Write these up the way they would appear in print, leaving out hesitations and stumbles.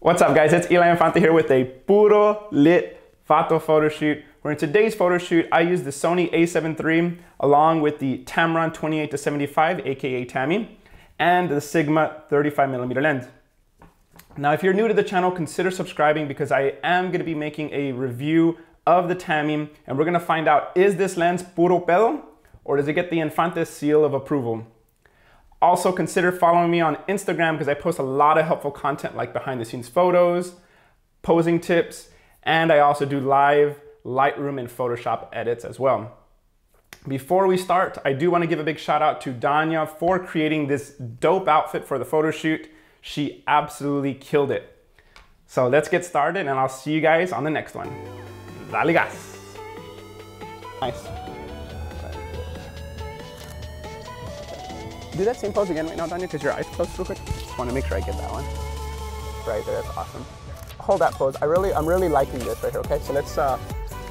What's up guys, it's Eli Infante here with a puro lit Vato photo shoot, where in today's photo shoot I use the Sony a7 III along with the Tamron 28-75mm aka Tammy and the Sigma 35mm lens. Now if you're new to the channel, consider subscribing because I am going to be making a review of the Tammy and we're going to find out, is this lens puro pedo or does it get the Infante seal of approval? Also consider following me on Instagram because I post a lot of helpful content like behind the scenes photos, posing tips, and I also do live Lightroom and Photoshop edits as well. Before we start, I do want to give a big shout out to Dania for creating this dope outfit for the photo shoot. She absolutely killed it. So let's get started and I'll see you guys on the next one. Dale gas. Nice. Do that same pose again right now, Tanya, because your eyes closed real quick. Just want to make sure I get that one. Right there, that's awesome. Hold that pose. I'm really liking this right here, okay? So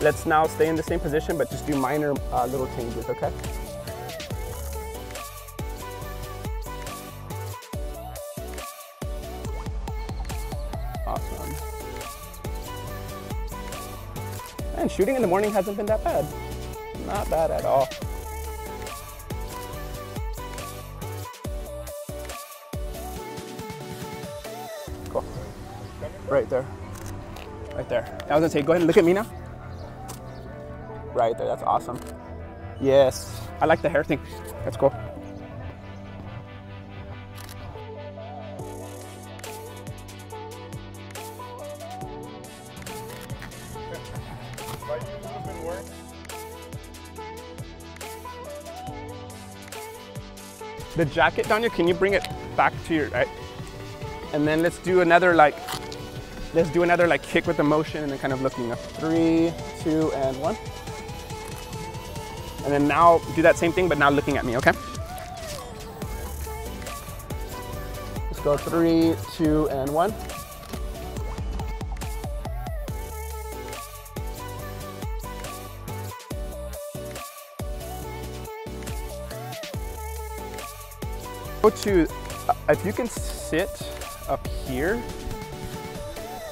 let's now stay in the same position, but just do minor little changes, okay? Awesome. And shooting in the morning hasn't been that bad. Not bad at all. Right there. Right there. I was gonna say, go ahead and look at me now. Right there, that's awesome. Yes. I like the hair thing. That's cool. The jacket, Dania, can you bring it back to your right? And then let's do another like kick with the motion and then kind of looking up. 3, 2, and 1. And then now do that same thing, but now looking at me, okay? Let's go 3, 2, and 1. Go to, if you can sit up here.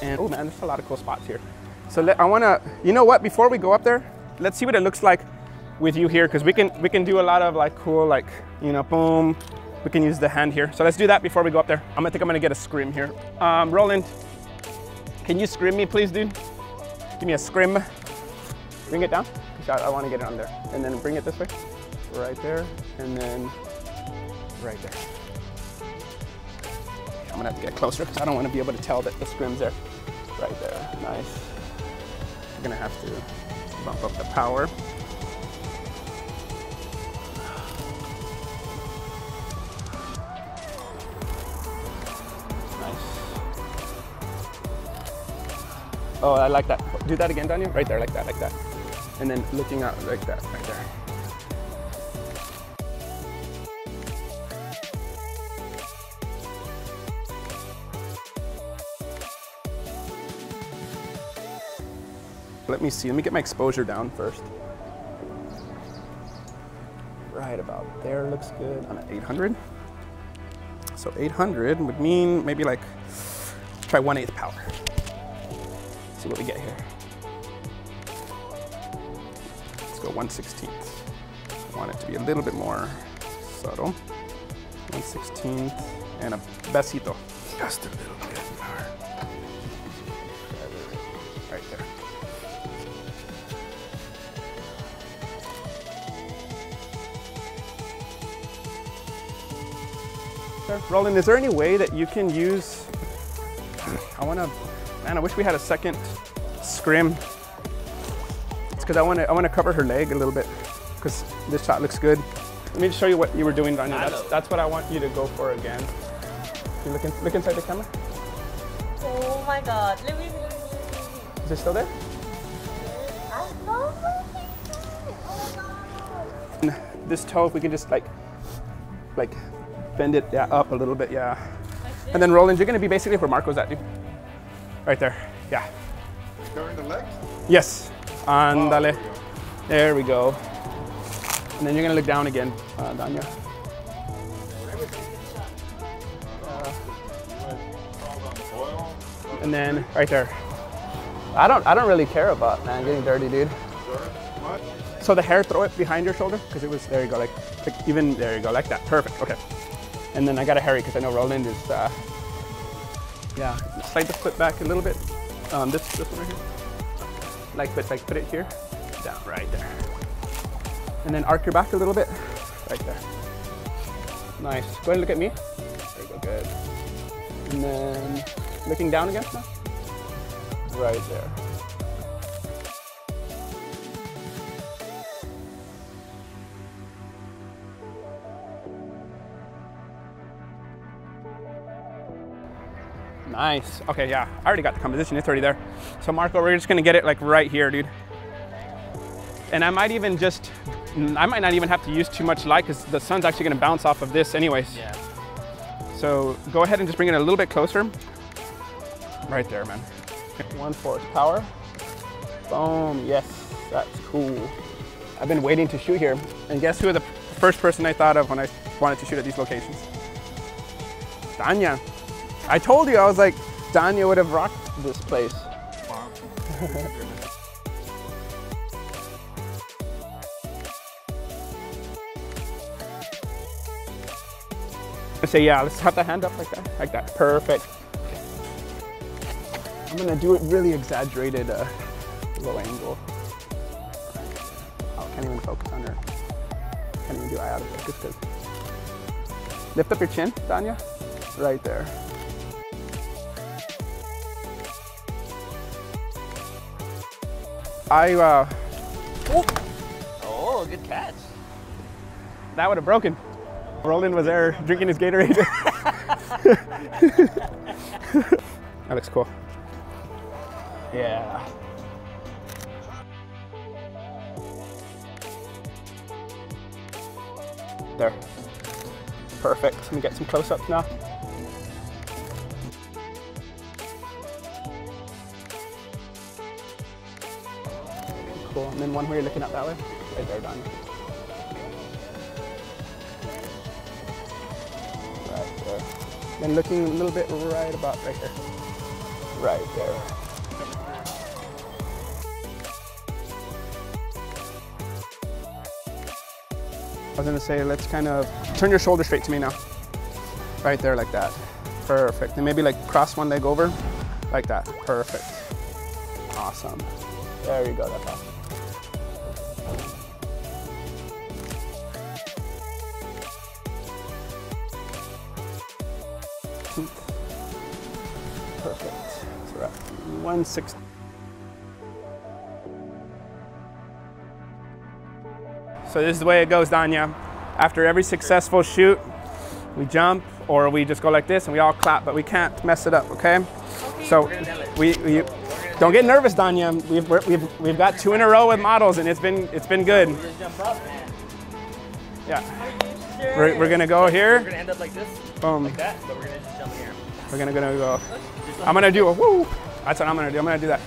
And oh man, there's a lot of cool spots here. So I want to, you know what, before we go up there, let's see what it looks like with you here, because we can do a lot of like cool, like, you know, boom, we can use the hand here. So let's do that before we go up there. I think I'm going to get a scrim here. Roland, can you scrim me please, dude? Give me a scrim. Bring it down, because I want to get it on there. And then bring it this way, right there, and then right there. I'm going to have to get closer because I don't want to be able to tell that the scrim's there. Right there, nice. We're gonna have to bump up the power. Nice. Oh, I like that. Do that again, Dania. Right there, like that, like that. And then looking out like that, right there. Let me see, let me get my exposure down first. Right about there looks good. I'm at 800. So 800 would mean maybe like, try 1/8 power. See what we get here. Let's go 1/16. I want it to be a little bit more subtle. 1/16 and a besito. Just a little bit of power. Right there. Roland, is there any way that you can use, man, I wish we had a second scrim. It's because I want to cover her leg a little bit because this shot looks good. Let me just show you what you were doing, Dania. That's what I want you to go for again. You look inside the camera. Oh my God. Is it still there? I love it. Oh my God. This toe, if we can just like bend it up a little bit, yeah. And then Roland, you're gonna be basically where Marco's at, dude. Right there, yeah. Covering the leg? Yes. Andale. Oh, there we go. And then you're gonna look down again, Dania. and then right there. I don't really care about, man, getting dirty, dude. So the hair, throw it behind your shoulder, because it was, there you go, like even, there you go, like that, perfect, okay. And then I gotta hurry, because I know Roland is, yeah. Slide the flip back a little bit. This one right here. Like put it here, down, right there. And then arc your back a little bit, right there. Nice, go ahead and look at me. There you go, good. And then, looking down again, right there. Nice. Okay, yeah, I already got the composition, it's already there. So Marco, we're just gonna get it like right here, dude. And I might even just, I might not even have to use too much light because the sun's actually gonna bounce off of this anyways. Yeah. So go ahead and just bring it a little bit closer. Right there, man. 1/4 power. Boom, yes, that's cool. I've been waiting to shoot here. And guess who the first person I thought of when I wanted to shoot at these locations? Tanya. I told you, I was like, Dania would have rocked this place. Wow. I say, yeah, let's have the hand up like that, perfect. I'm gonna do it really exaggerated, low angle. Oh, can't even focus on her. Can't even do eye out of focus, because. Lift up your chin, Dania, right there. Oh, good catch. That would have broken. Roland was there drinking his Gatorade. That looks cool. Yeah. There. Perfect. Let me get some close-ups now. Cool. And then one where you're looking up that way. Right there, done. Right there. Then looking a little bit right about right there. Right there. I was gonna say, let's kind of turn your shoulder straight to me now. Right there, like that. Perfect. And maybe like cross one leg over, like that. Perfect. Awesome. There you go. That's awesome. Perfect. So we're at 1/6. So this is the way it goes, Dania. After every successful shoot, we jump or we just go like this and we all clap, but we can't mess it up, okay? So we don't get nervous, Dania. We've got 2 in a row with models and it's been good. Yeah. We're gonna go here. We're gonna end up like this. Boom. Like that, but we're gonna just jump here. We're gonna go. I'm gonna do a woo. That's what I'm gonna do. I'm gonna do that.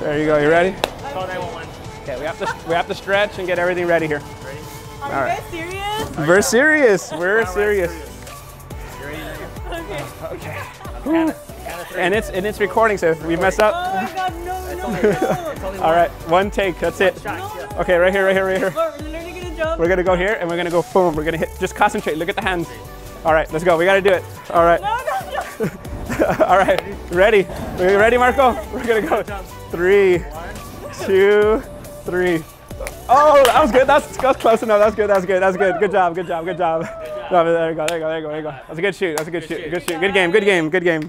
There you go. You ready? Call 911. Okay. We have to stretch and get everything ready here. Ready? Are you guys serious? We're serious. We're serious. You ready? Okay. Okay. And it's recording, so if we mess up. Oh my God, no, no. All right, one take, that's it. Okay, right here, right here, right here. We're literally gonna jump. We're gonna go here, and we're gonna go boom. We're gonna hit, just concentrate, look at the hands. All right, let's go, we gotta do it. All right. No, no, no. All right, ready? Are you ready, Marco? We're gonna go 3, 2, 3. Oh, that was good, that's close enough. That's good. Good job. No, there you go, there you go. That was a good shoot, good game, good game.